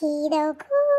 Kiddo Koodo.